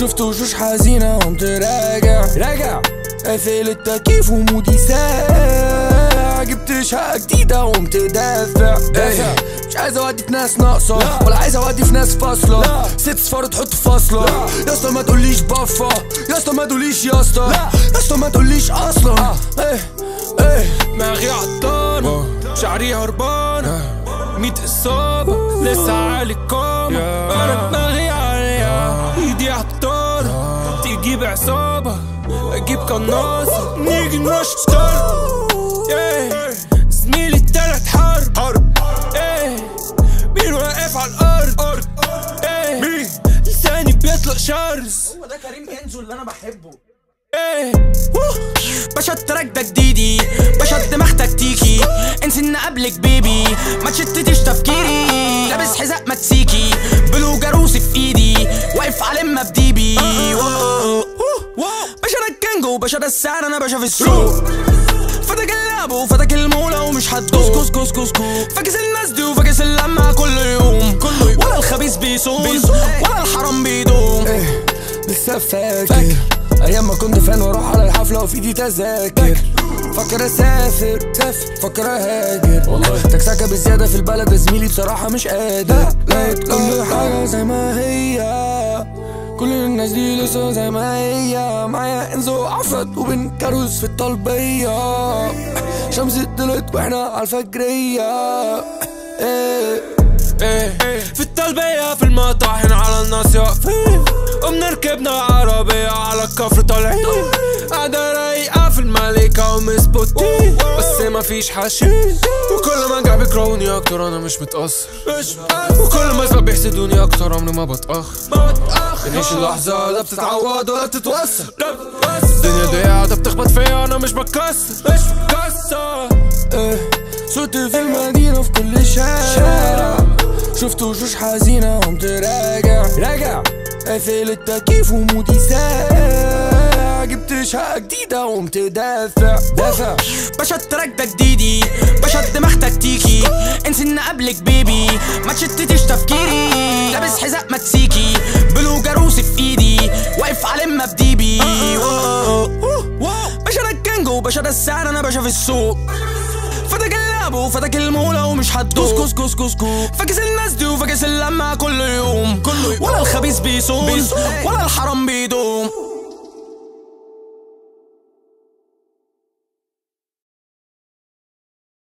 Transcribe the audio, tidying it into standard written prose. شفت وشوش حزينة قمت راجع، قافل التكييف ومودي ساقع، جبت شقة جديدة قمت دافع، مش عايز اودي في ناس ناقصة ولا عايز اودي في ناس فاصلة، ست صفار تحط في فاصلة. يا اسطى ما تقوليش بفة، يا اسطى ما تقوليش يا اسطى ما تقوليش اصلا. دماغي عطلانة، شعري هربانة، 100 إصابة لسه عالي الكومة. انا دماغي عالية، ايدي عطارة، تجيب عصابة اجيب قناصة نيجي نشتر. زميلي التلات حرب، مين واقف على الارض، مين لساني بيطلق شرز. هو ده كريم انزو اللي انا بحبه. باشا التراك ده جديدي، باشا الدماغ تكتيكي، انسي ان قبلك بيبي ما تشتتيش تفكيري، لابس حذاء مكسيكي بلو جاروسي في ايدي، واقف على مبديبي. باشا ده الكانجو، باشا ده السعر، انا باشا في السوق، فاتك اللابو فاتك المولى ومش هتدوق. فاكس الناس دي وفاكس اللمة كل يوم، ولا الخبيث بيصون ولا الحرام بيدوم. لسه فاكر ايام ما كنت فان واروح على الحفله وفي ايدي تذاكر، فكر اسافر، فكر اهاجر، والله تكسكه بزياده في البلد يا زميلي بصراحه مش قادر. لقيت كل حاجه زي ما هي، كل الناس دي لسه زي ما هي، معايا انزو عفت وبن كاروس في الطلبيه، شمس طلعت واحنا على الفجريه. في الطلبيه في المقطع هنا على الناس واقفين، قمنا ركبنا عربية على الكفر طالعين، قاعدة رايقة في الملكة ومسبوتين، بس مفيش حشيش، وكل ما ارجع بيكرهوني أكتر أنا مش متأثر، وكل ما أزعل بيحسدوني أكتر عمري ما بتأخر، بنعيش اللحظة لا بتتعوض ولا بتتوسخ، الدنيا دي قاعدة بتخبط فيا أنا مش بتكسر. صوتي في المدينة في كل شارع، شفت وشوش حزينة قمت راجع، قافل التكييف ومودي ساقع، جبت شقة جديدة قمت دافع. باشا التراك ده جديدي، باشا الدماغ تكتيكي، انسي ان قبلك بيبي ما تشتتيش تفكيري، لابس حذاء مكسيكي بلو جاروسي في ايدي، واقف على مبديبي. باشا ده الكانجو، باشا ده السعر، انا باشا في السوق، فاتك اللابو فاتك المولى ومش هتدوق. فاكس الناس دي وفاكس اللمة كل يوم، ولا الخبيث بيصون ولا الحرام بيدوم.